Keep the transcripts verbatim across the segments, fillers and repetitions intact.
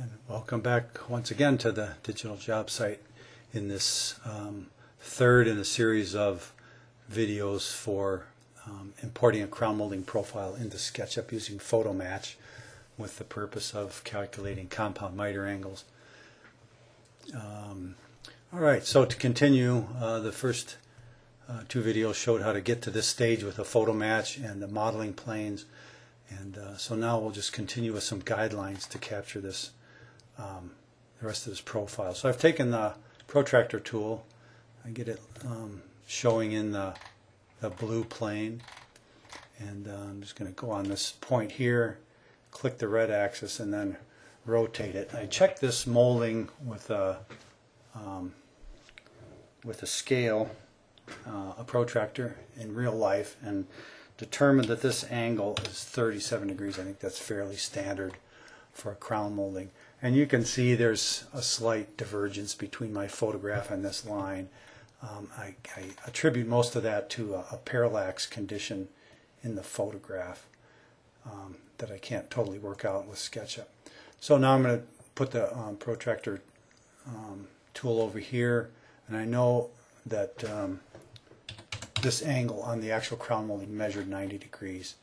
And welcome back once again to the Digital Job Site in this um, third in a series of videos for um, importing a crown molding profile into SketchUp using PhotoMatch with the purpose of calculating compound miter angles. Um, all right, so to continue, uh, the first uh, two videos showed how to get to this stage with a PhotoMatch and the modeling planes. And uh, so now we'll just continue with some guidelines to capture this, um, the rest of this profile. So I've taken the protractor tool. I get it um, showing in the, the blue plane. And uh, I'm just going to go on this point here, click the red axis, and then rotate it. And I check this molding with a, um, with a scale, uh, a protractor in real life, and determined that this angle is thirty-seven degrees. I think that's fairly standard for a crown molding. And you can see there's a slight divergence between my photograph and this line. Um, I, I attribute most of that to a, a parallax condition in the photograph um, that I can't totally work out with SketchUp. So now I'm going to put the um, protractor um, tool over here, and I know that um, this angle on the actual crown molding measured ninety degrees.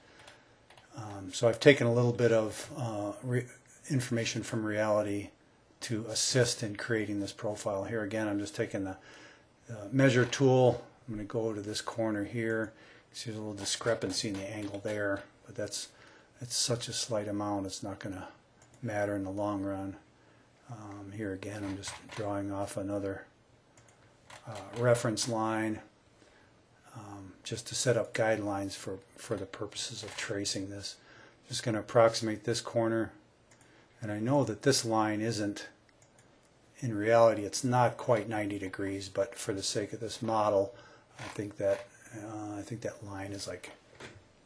Um, so I've taken a little bit of uh, re information from reality to assist in creating this profile. Here again, I'm just taking the uh, measure tool. I'm going to go to this corner here. You see there's a little discrepancy in the angle there, but that's, that's such a slight amount, it's not going to matter in the long run. Um, here again, I'm just drawing off another uh, reference line. Um, just to set up guidelines for, for the purposes of tracing this. I'm just going to approximate this corner, and I know that this line isn't, in reality it's not quite ninety degrees, but for the sake of this model I think that uh, I think that line is like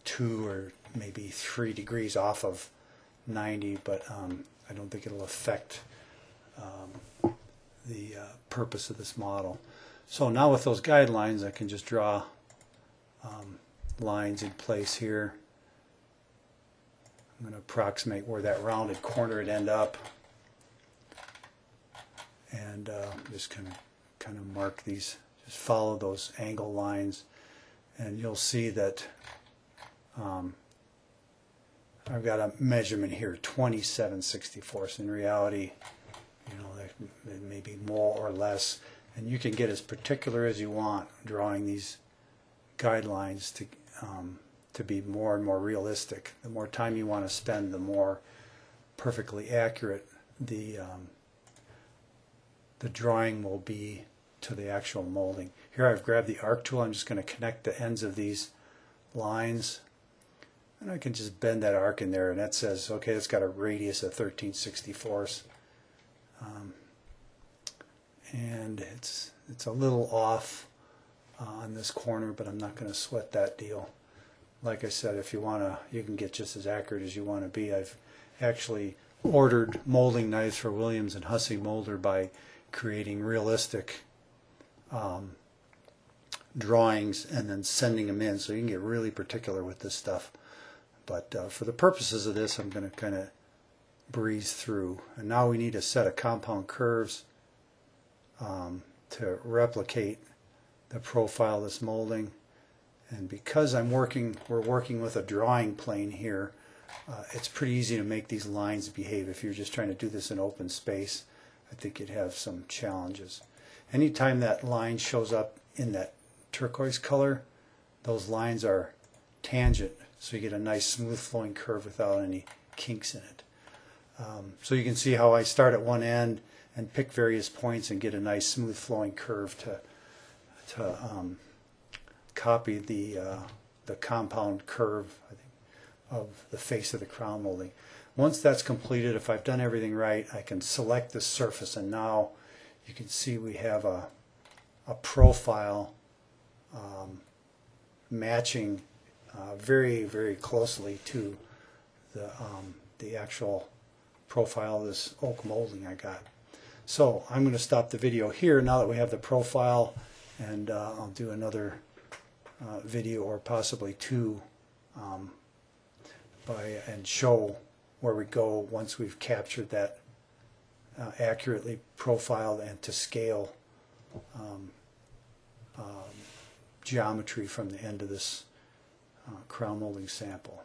two or maybe three degrees off of ninety, but um, I don't think it'll affect um, the uh, purpose of this model. So now with those guidelines I can just draw um, lines in place here. I'm going to approximate where that rounded corner would end up, and uh, just kind of kind of mark these, just follow those angle lines, and you'll see that um, I've got a measurement here, twenty-seven sixty-fourths. In reality, you know, there may be more or less. And you can get as particular as you want drawing these guidelines to um, to be more and more realistic. The more time you want to spend, the more perfectly accurate the um, the drawing will be to the actual molding. Here I've grabbed the arc tool. I'm just going to connect the ends of these lines, and I can just bend that arc in there, and that says, okay, it's got a radius of thirteen sixty-fourths. Um, and it's it's a little off uh, on this corner, but I'm not going to sweat that deal. Like I said, if you want to, you can get just as accurate as you want to be. I've actually ordered molding knives for Williams and Hussey Molder by creating realistic um, drawings and then sending them in, so you can get really particular with this stuff. But uh, for the purposes of this, I'm going to kind of breeze through. And now we need a set of compound curves Um, to replicate the profile of this molding. And because I'm working, we're working with a drawing plane here, uh, it's pretty easy to make these lines behave. If you're just trying to do this in open space, I think you'd have some challenges. Anytime that line shows up in that turquoise color, those lines are tangent, so you get a nice smooth flowing curve without any kinks in it. Um, so you can see how I start at one end and pick various points and get a nice smooth flowing curve to to um, copy the uh, the compound curve, I think, of the face of the crown molding. Once that's completed, if I've done everything right, I can select the surface, and now you can see we have a a profile um, matching uh, very very closely to the um, the actual profile of this oak molding I got. So I'm going to stop the video here now that we have the profile, and uh, I'll do another uh, video, or possibly two, um, by and show where we go once we've captured that uh, accurately profiled and to scale um, um, geometry from the end of this uh, crown molding sample.